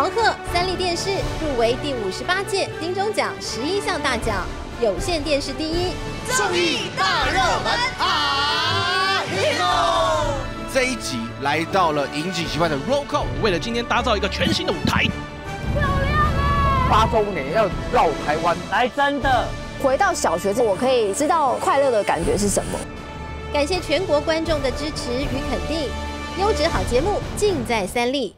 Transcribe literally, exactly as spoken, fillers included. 狂贺三立电视入围第五十八届金钟奖十一项大奖，有线电视第一，综艺大热门啊！这一集来到了引颈期盼的 ROCKO， 为了今天打造一个全新的舞台，漂亮啊！八周年要绕台湾，来真的回到小学，我可以知道快乐的感觉是什么。感谢全国观众的支持与肯定，优质好节目尽在三立。